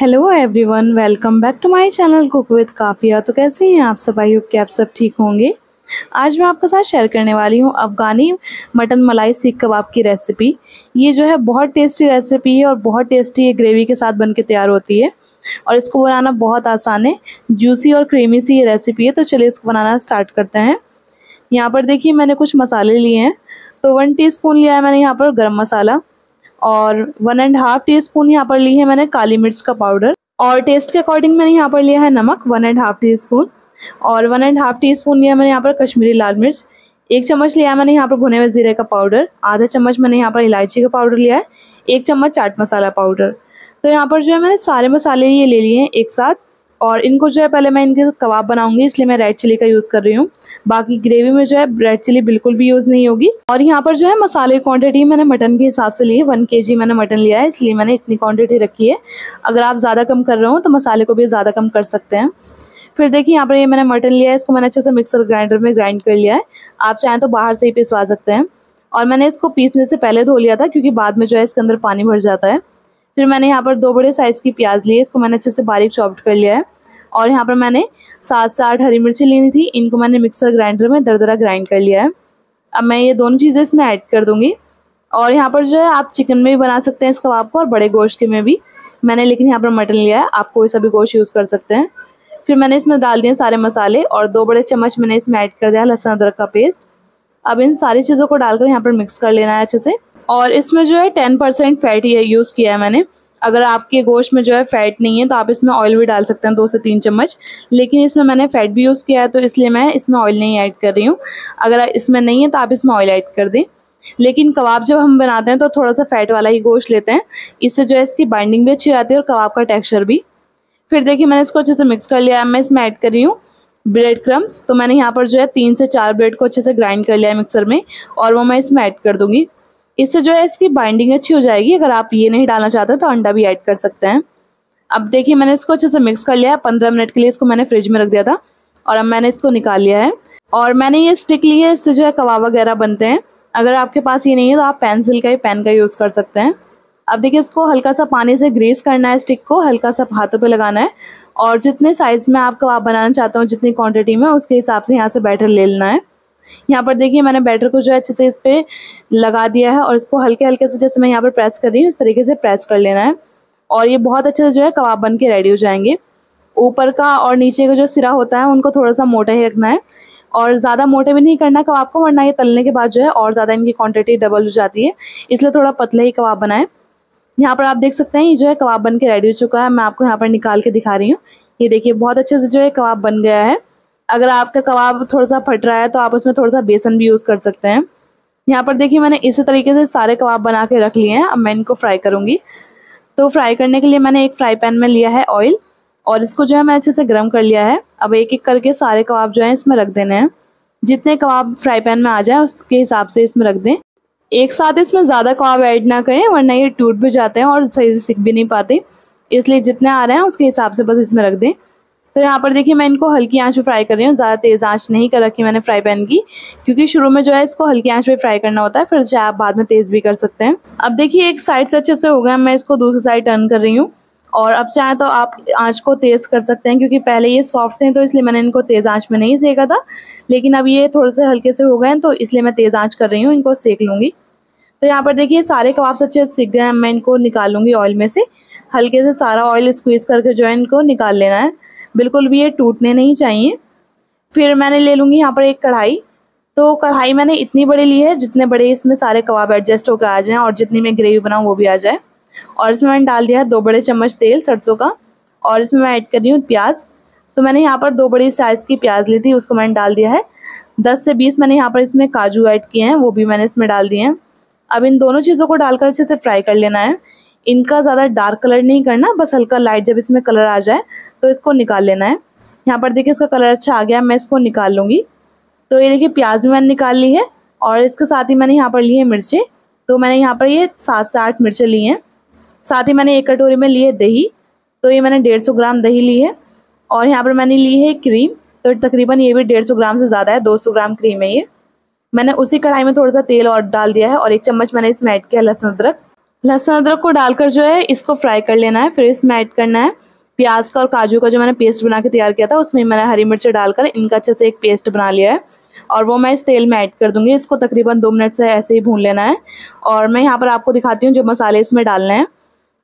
Hello everyone, welcome back to my channel cook with काफ़िया। तो कैसे हैं आप सब? आई होप कि आप सब ठीक होंगे। आज मैं आपके साथ शेयर करने वाली हूं अफ़गानी मटन मलाई सीख कबाब की रेसिपी। ये जो है बहुत टेस्टी रेसिपी है और बहुत टेस्टी ये ग्रेवी के साथ बनके तैयार होती है और इसको बनाना बहुत आसान है। जूसी और क्रीमी सी ये रेसिपी है, तो चलिए इसको बनाना स्टार्ट करते हैं। यहाँ पर देखिए मैंने कुछ मसाले लिए हैं। तो 1 टीस्पून लिया है मैंने यहाँ पर गर्म मसाला और 1.5 टीस्पून यहाँ पर ली है मैंने काली मिर्च का पाउडर और टेस्ट के अकॉर्डिंग मैंने यहाँ पर लिया है नमक 1.5 टीस्पून और 1.5 टीस्पून लिया मैंने यहाँ पर कश्मीरी लाल मिर्च, 1 चम्मच लिया मैंने यहाँ पर भुने हुए जीरे का पाउडर, आधा चम्मच मैंने यहाँ पर इलायची का पाउडर लिया है, 1 चम्मच चाट मसाला पाउडर। तो यहाँ पर जो है मैंने सारे मसाले ये ले लिए हैं एक साथ और इनको जो है पहले मैं इनके कबाब बनाऊंगी, इसलिए मैं रेड चिली का यूज़ कर रही हूँ। बाकी ग्रेवी में जो है रेड चिली बिल्कुल भी यूज़ नहीं होगी। और यहाँ पर जो है मसाले क्वांटिटी मैंने मटन के हिसाब से ली है। 1 kg मैंने मटन लिया है, इसलिए मैंने इतनी क्वांटिटी रखी है। अगर आप ज़्यादा कम कर रहे हो तो मसाले को भी ज़्यादा कम कर सकते हैं। फिर देखिए यहाँ पर ये मैंने मटन लिया है, इसको मैंने अच्छे से मिक्सर ग्राइंडर में ग्राइंड कर लिया है। आप चाहें तो बाहर से ही पिसवा सकते हैं। और मैंने इसको पीसने से पहले धो लिया था क्योंकि बाद में जो है इसके अंदर पानी भर जाता है। फिर मैंने यहाँ पर 2 बड़े साइज़ की प्याज ली है, इसको मैंने अच्छे से बारीक चॉप्ड कर लिया है। और यहाँ पर मैंने 7 से 8 हरी मिर्ची ली थी, इनको मैंने मिक्सर ग्राइंडर में दरदरा ग्राइंड कर लिया है। अब मैं ये दोनों चीज़ें इसमें ऐड कर दूँगी। और यहाँ पर जो है आप चिकन में भी बना सकते हैं इस कबाब को और बड़े गोश्त के में भी। मैंने लेकिन यहाँ पर मटन लिया है, आप कोई सा भी गोश्त यूज़ कर सकते हैं। फिर मैंने इसमें डाल दिए सारे मसाले और 2 बड़े चम्मच मैंने इसमें ऐड कर दिया लहसुन अदरक का पेस्ट। अब इन सारी चीज़ों को डालकर यहाँ पर मिक्स कर लेना है अच्छे से। और इसमें जो है 10% फैट यूज़ किया है मैंने। अगर आपके गोश्त में जो है फ़ैट नहीं है तो आप इसमें ऑयल भी डाल सकते हैं 2 से 3 चम्मच, लेकिन इसमें मैंने फ़ैट भी यूज़ किया है तो इसलिए मैं इसमें ऑयल नहीं ऐड कर रही हूँ। अगर इसमें नहीं है तो आप इसमें ऑयल ऐड कर दें। लेकिन कबाब जब हम बनाते हैं तो थोड़ा सा फ़ैट वाला ही गोश्त लेते हैं, इससे जो है इसकी बाइंडिंग भी अच्छी आती है और कबाब का टेक्स्चर भी। फिर देखिए मैंने इसको अच्छे से मिक्स कर लिया है। मैं इसमें ऐड कर रही हूँ ब्रेड क्रम्स। तो मैंने यहाँ पर जो है 3 से 4 ब्रेड को अच्छे से ग्राइंड कर लिया है मिक्सर में और वो मैं इसमें ऐड कर दूँगी। इससे जो है इसकी बाइंडिंग अच्छी हो जाएगी। अगर आप ये नहीं डालना चाहते तो अंडा भी ऐड कर सकते हैं। अब देखिए मैंने इसको अच्छे से मिक्स कर लिया है। 15 मिनट के लिए इसको मैंने फ्रिज में रख दिया था और अब मैंने इसको निकाल लिया है। और मैंने ये स्टिक ली है, इससे जो है कबाब वगैरह बनते हैं। अगर आपके पास ये नहीं है तो आप पेंसिल का या पेन का यूज़ कर सकते हैं। अब देखिए इसको हल्का सा पानी से ग्रीस करना है, स्टिक को हल्का सा हाथों पर लगाना है और जितने साइज़ में आप कबाब बनाना चाहते हो, जितनी क्वान्टिटी में, उसके हिसाब से यहाँ से बैटर ले लेना है। यहाँ पर देखिए मैंने बैटर को जो है अच्छे से इस पर लगा दिया है और इसको हल्के हल्के से जैसे मैं यहाँ पर प्रेस कर रही हूँ इस तरीके से प्रेस कर लेना है और ये बहुत अच्छे से जो है कबाब बन के रेडी हो जाएंगे। ऊपर का और नीचे का जो सिरा होता है उनको थोड़ा सा मोटा ही रखना है और ज़्यादा मोटे भी नहीं करना कबाब को, वरना ये तलने के बाद जो है और ज़्यादा इनकी क्वांटिटी डबल हो जाती है। इसलिए थोड़ा पतला ही कबाब बनाएं। यहाँ पर आप देख सकते हैं ये जो है कबाब बन के रेडी हो चुका है। मैं आपको यहाँ पर निकाल के दिखा रही हूँ। ये देखिए बहुत अच्छे से जो है कबाब बन गया है। अगर आपका कबाब थोड़ा सा फट रहा है तो आप उसमें थोड़ा सा बेसन भी यूज़ कर सकते हैं। यहाँ पर देखिए मैंने इसी तरीके से सारे कबाब बना के रख लिए हैं। अब मैं इनको फ्राई करूँगी। तो फ्राई करने के लिए मैंने एक फ्राई पैन में लिया है ऑयल और इसको जो है मैं अच्छे से गर्म कर लिया है। अब एक एक करके सारे कबाब जो हैं इसमें रख देने हैं। जितने कबाब फ्राई पैन में आ जाए उसके हिसाब से इसमें रख दें। एक साथ इसमें ज़्यादा कबाब ऐड ना करें वरना ये टूट भी जाते हैं और सही से सीख भी नहीं पाते, इसलिए जितने आ रहे हैं उसके हिसाब से बस इसमें रख दें। तो यहाँ पर देखिए मैं इनको हल्की आंच पे फ्राई कर रही हूँ, ज़्यादा तेज़ आंच नहीं कर रखी मैंने फ्राई पैन की, क्योंकि शुरू में जो है इसको हल्की आंच पे फ्राई करना होता है, फिर चाहे आप बाद में तेज़ भी कर सकते हैं। अब देखिए एक साइड से अच्छे से हो गया, मैं इसको दूसरी साइड टर्न कर रही हूँ और अब चाहे तो आप आंच को तेज़ कर सकते हैं क्योंकि पहले ये सॉफ्ट हैं तो इसलिए मैंने इनको तेज़ आंच में नहीं सेका था, लेकिन अब ये थोड़े से हल्के से हो गए हैं तो इसलिए मैं तेज़ आंच कर रही हूँ, इनको सेक लूँगी। तो यहाँ पर देखिए सारे कबाब अच्छे से सीख गए हैं। मैं इनको निकालूंगी ऑयल में से, हल्के से सारा ऑयल स्क्वीज़ करके जो है इनको निकाल लेना है, बिल्कुल भी ये टूटने नहीं चाहिए। फिर मैंने ले लूँगी यहाँ पर एक कढ़ाई। तो कढ़ाई मैंने इतनी बड़ी ली है जितने बड़े इसमें सारे कबाब एडजस्ट होकर आ जाएँ और जितनी मैं ग्रेवी बनाऊँ वो भी आ जाए। और इसमें मैंने डाल दिया है 2 बड़े चम्मच तेल सरसों का और इसमें मैं ऐड कर रही हूँ प्याज। तो मैंने यहाँ पर 2 बड़ी साइज़ की प्याज ली थी, उसको मैंने डाल दिया है। 10 से 20 मैंने यहाँ पर इसमें काजू ऐड किए हैं, वो भी मैंने इसमें डाल दिए हैं। अब इन दोनों चीज़ों को डालकर अच्छे से फ्राई कर लेना है। इनका ज़्यादा डार्क कलर नहीं करना, बस हल्का लाइट जब इसमें कलर आ जाए तो इसको निकाल लेना है। यहाँ पर देखिए इसका कलर अच्छा आ गया, मैं इसको निकाल लूँगी। तो ये देखिए प्याज भी मैंने निकाल ली है और इसके साथ ही मैंने यहाँ पर ली है मिर्चें। तो मैंने यहाँ पर ये 7 से 8 मिर्चें ली हैं। साथ ही मैंने 1 कटोरी में ली है दही, तो ये मैंने 150 ग्राम दही ली है। और यहाँ पर मैंने ली है क्रीम, तो तकरीबन ये भी 150 ग्राम से ज़्यादा है, 200 ग्राम क्रीम है ये। मैंने उसी कढ़ाई में थोड़ा सा तेल और डाल दिया है और 1 चम्मच मैंने इसमें ऐड किया लहसुन अदरक। लहसुन अदरक को डालकर जो है इसको फ्राई कर लेना है। फिर इसमें ऐड करना है प्याज का और काजू का जो मैंने पेस्ट बना के तैयार किया था, उसमें मैंने हरी मिर्च डालकर इनका अच्छे से एक पेस्ट बना लिया है और वो मैं इस तेल में ऐड कर दूंगी। इसको तकरीबन 2 मिनट से ऐसे ही भून लेना है। और मैं यहाँ पर आपको दिखाती हूँ जो मसाले इसमें डालने हैं।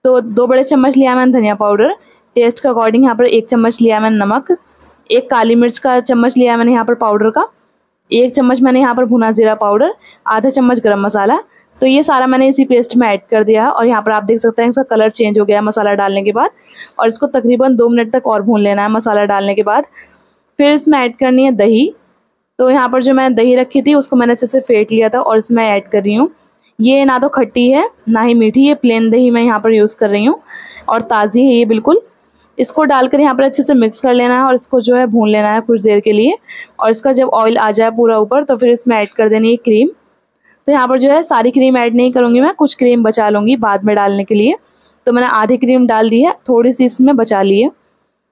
तो 2 बड़े चम्मच लिया मैंने धनिया पाउडर, टेस्ट के अकॉर्डिंग यहाँ पर 1 चम्मच लिया मैंने नमक, 1 काली मिर्च का चम्मच लिया मैंने यहाँ पर पाउडर का, 1 चम्मच मैंने यहाँ पर भुना जीरा पाउडर, आधा चम्मच गरम मसाला। तो ये सारा मैंने इसी पेस्ट में ऐड कर दिया और यहाँ पर आप देख सकते हैं इसका कलर चेंज हो गया है मसाला डालने के बाद। और इसको तकरीबन 2 मिनट तक और भून लेना है मसाला डालने के बाद। फिर इसमें ऐड करनी है दही। तो यहाँ पर जो मैंने दही रखी थी उसको मैंने अच्छे से फेंट लिया था और इसमें ऐड कर रही हूँ। ये ना तो खट्टी है ना ही मीठी, ये प्लेन दही मैं यहाँ पर यूज़ कर रही हूँ और ताज़ी है ये बिल्कुल। इसको डालकर यहाँ पर अच्छे से मिक्स कर लेना है और इसको जो है भून लेना है कुछ देर के लिए। और इसका जब ऑयल आ जाए पूरा ऊपर तो फिर इसमें ऐड कर देनी है क्रीम। तो यहाँ पर जो है सारी क्रीम ऐड नहीं करूँगी मैं, कुछ क्रीम बचा लूँगी बाद में डालने के लिए। तो मैंने आधी क्रीम डाल दी है, थोड़ी सी इसमें बचा ली है।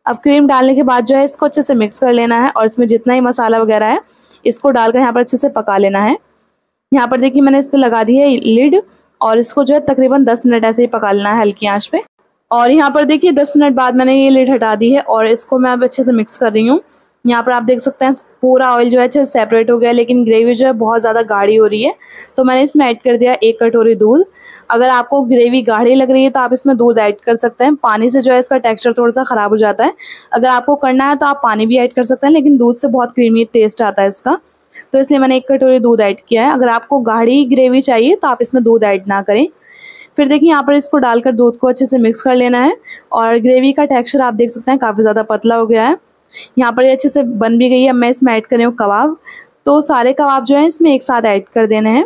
अब क्रीम डालने के बाद जो है इसको अच्छे से मिक्स कर लेना है और इसमें जितना ही मसाला वगैरह है इसको डालकर यहाँ पर अच्छे से पका लेना है। यहाँ पर देखिए मैंने इस पर लगा दी है लिड और इसको जो है तकरीबन 10 मिनट ऐसे ही पका लेना है हल्की आँच पर। और यहाँ पर देखिए 10 मिनट बाद मैंने ये लिड हटा दी है और इसको मैं अब अच्छे से मिक्स कर रही हूँ। यहाँ पर आप देख सकते हैं पूरा ऑयल जो है अच्छे से सेपरेट हो गया, लेकिन ग्रेवी जो है बहुत ज़्यादा गाढ़ी हो रही है। तो मैंने इसमें ऐड कर दिया 1 कटोरी दूध। अगर आपको ग्रेवी गाढ़ी लग रही है तो आप इसमें दूध ऐड कर सकते हैं, पानी से जो है इसका टेक्स्चर थोड़ा सा ख़राब हो जाता है। अगर आपको करना है तो आप पानी भी ऐड कर सकते हैं, लेकिन दूध से बहुत क्रीमी टेस्ट आता है इसका। तो इसलिए मैंने 1 कटोरी दूध ऐड किया है। अगर आपको गाढ़ी ग्रेवी चाहिए तो आप इसमें दूध ऐड ना करें। फिर देखिए यहाँ पर इसको डालकर दूध को अच्छे से मिक्स कर लेना है और ग्रेवी का टेक्सचर आप देख सकते हैं काफ़ी ज़्यादा पतला हो गया है। यहाँ पर ये अच्छे से बन भी गई है। अब मैं इसमें ऐड कर रही हूँ कबाब। तो सारे कबाब जो हैं इसमें एक साथ ऐड कर देने हैं।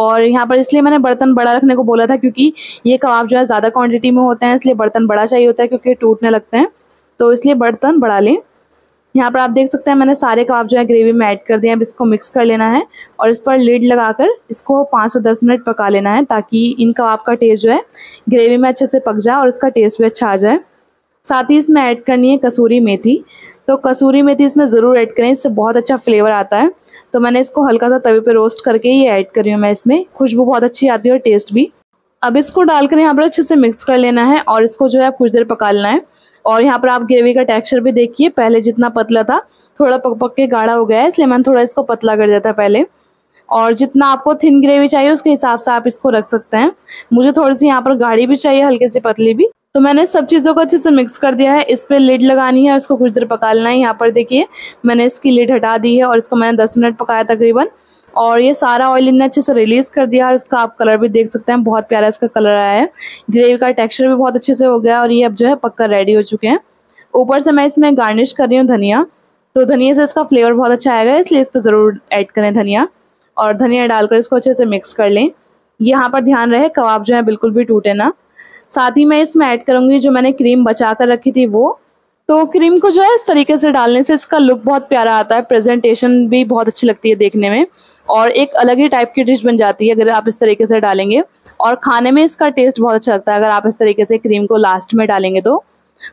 और यहाँ पर इसलिए मैंने बर्तन बड़ा रखने को बोला था क्योंकि ये कबाब जो है ज़्यादा क्वान्टिटी में होते हैं, इसलिए बर्तन बड़ा चाहिए होता है क्योंकि टूटने लगते हैं। तो इसलिए बर्तन बड़ा लें। यहाँ पर आप देख सकते हैं मैंने सारे कबाब जो है ग्रेवी में ऐड कर दिए। अब इसको मिक्स कर लेना है और इस पर लिड लगाकर इसको 5 से 10 मिनट पका लेना है ताकि इन कबाब का टेस्ट जो है ग्रेवी में अच्छे से पक जाए और इसका टेस्ट भी अच्छा आ जाए। साथ ही इसमें ऐड करनी है कसूरी मेथी। तो कसूरी मेथी इसमें ज़रूर ऐड करें, इससे बहुत अच्छा फ्लेवर आता है। तो मैंने इसको हल्का सा तवे पर रोस्ट करके ही ऐड करी हूँ मैं, इसमें खुशबू बहुत अच्छी आती है और टेस्ट भी। अब इसको डालकर यहाँ पर अच्छे से मिक्स कर लेना है और इसको जो है कुछ देर पका लेना है। और यहाँ पर आप ग्रेवी का टेक्सचर भी देखिए, पहले जितना पतला था थोड़ा पक पक के गाढ़ा हो गया है, इसलिए मैंने थोड़ा इसको पतला कर दिया था पहले। और जितना आपको थिन ग्रेवी चाहिए उसके हिसाब से आप इसको रख सकते हैं। मुझे थोड़ी सी यहाँ पर गाढ़ी भी चाहिए, हल्की सी पतली भी। तो मैंने सब चीज़ों को अच्छे से मिक्स कर दिया है। इस पर लिड लगानी है और इसको कुछ देर पका लेना है। यहाँ पर देखिए मैंने इसकी लिड हटा दी है और इसको मैंने 10 मिनट पकाया तकरीबन। और ये सारा ऑयल इन्हें अच्छे से रिलीज़ कर दिया और इसका आप कलर भी देख सकते हैं, बहुत प्यारा इसका कलर आया है। ग्रेवी का टेक्सचर भी बहुत अच्छे से हो गया और ये अब जो है पककर रेडी हो चुके हैं। ऊपर से मैं इसमें गार्निश कर रही हूँ धनिया। तो धनिया से इसका फ्लेवर बहुत अच्छा आएगा, इसलिए इस पर ज़रूर ऐड करें धनिया। और धनिया डालकर इसको अच्छे से मिक्स कर लें। यहाँ पर ध्यान रहे कबाब जो है बिल्कुल भी टूटे ना। साथ ही मैं इसमें ऐड करूँगी जो मैंने क्रीम बचा कर रखी थी वो। तो क्रीम को जो है इस तरीके से डालने से इसका लुक बहुत प्यारा आता है, प्रेजेंटेशन भी बहुत अच्छी लगती है देखने में और एक अलग ही टाइप की डिश बन जाती है अगर आप इस तरीके से डालेंगे। और खाने में इसका टेस्ट बहुत अच्छा लगता है अगर आप इस तरीके से क्रीम को लास्ट में डालेंगे तो।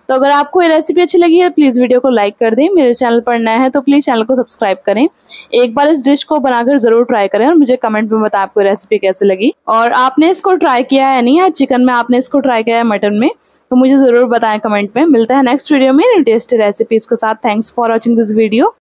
तो अगर आपको ये रेसिपी अच्छी लगी है प्लीज़ वीडियो को लाइक कर दें। मेरे चैनल पर नया है तो प्लीज़ चैनल को सब्सक्राइब करें। एक बार इस डिश को बनाकर ज़रूर ट्राई करें और मुझे कमेंट में बताएं आपको रेसिपी कैसे लगी और आपने इसको ट्राई किया है नहीं, या चिकन में आपने इसको ट्राई किया है, मटन में, तो मुझे ज़रूर बताएं कमेंट में। मिलता है नेक्स्ट वीडियो में टेस्टी रेसिपीज़ के साथ। Thanks for watching this video.